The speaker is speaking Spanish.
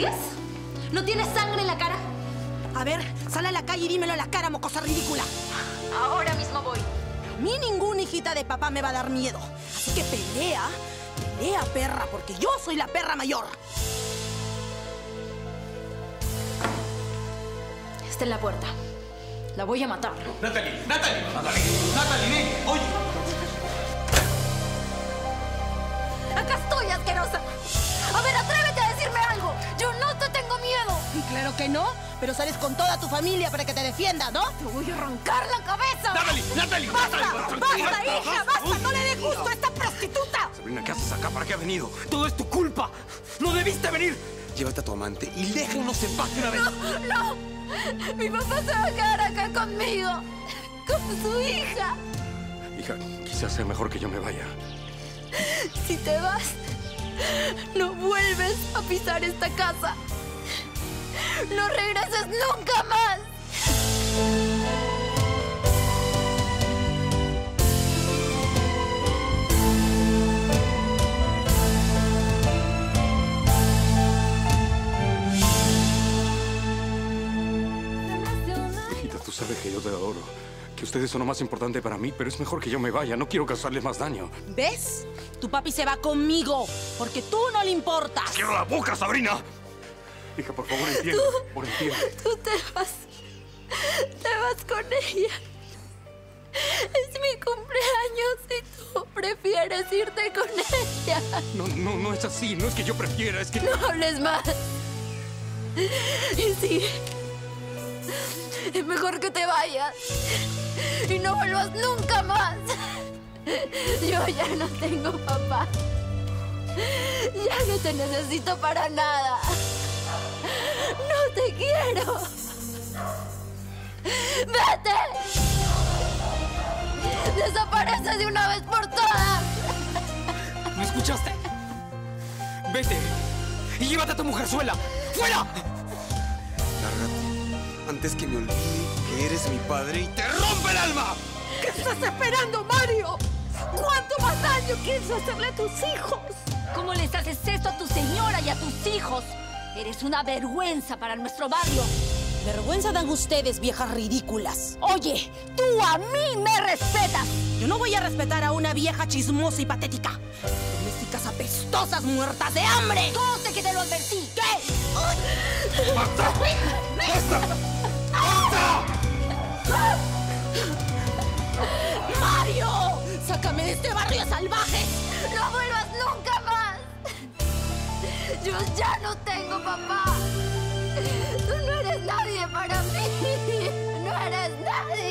sigues? ¿No tienes sangre en la cara? A ver, sal a la calle y dímelo a la cara, mocosa ridícula. Ahora mismo voy. A mí ninguna hijita de papá me va a dar miedo. Así que pelea, pelea, perra, porque yo soy la perra mayor. Está en la puerta. La voy a matar. Nataly, Nataly, Nataly, Nataly, ven, oye. Acá estoy, asquerosa. A ver, atrévete a decirme algo. Yo no te tengo miedo. Claro que no, pero sales con toda tu familia para que te defienda, ¿no? Te voy a arrancar la cabeza. Nataly, Nataly, basta, Nataly, basta, hija, basta. No le des gusto a esta prostituta. Sabrina, ¿qué haces acá? ¿Para qué has venido? Todo es tu culpa. No debiste venir. Llévate a tu amante y déjanos en paz una vez. No, no. Mi papá se va a quedar acá conmigo, con su hija. Hija, quizás sea mejor que yo me vaya. Si te vas, no vuelves a pisar esta casa. No regresas nunca más. Tú sabes que yo te adoro, que ustedes son lo más importante para mí, pero es mejor que yo me vaya. No quiero causarles más daño. ¿Ves? Tu papi se va conmigo, porque tú no le importas. ¡Cierra la boca, Sabrina! Hija, por favor, entiende. Por entiende. Tú te vas con ella. Es mi cumpleaños y tú prefieres irte con ella. No, no, no es así. No es que yo prefiera, es que... No hables más. Y sí. Es mejor que te vayas y no vuelvas nunca más. Yo ya no tengo papá. Ya no te necesito para nada. No te quiero. ¡Vete! ¡Desaparece de una vez por todas! ¿Me escuchaste? Vete y llévate a tu mujerzuela. ¡Fuera! Antes que me olvide que eres mi padre y te rompe el alma. ¿Qué estás esperando, Mario? ¿Cuánto más daño quieres hacerle a tus hijos? ¿Cómo les haces esto a tu señora y a tus hijos? Eres una vergüenza para nuestro barrio. Vergüenza dan ustedes, viejas ridículas. Oye, tú a mí me respetas. Yo no voy a respetar a una vieja chismosa y patética. Domésticas apestosas muertas de hambre. ¿Cómo sé que te lo advertí? ¿Qué? ¡Basta! ¡Basta! ¡Mario! ¡Sácame de este barrio salvaje! ¡No vuelvas nunca más! ¡Yo ya no tengo papá! ¡Tú no eres nadie para mí! ¡No eres nadie!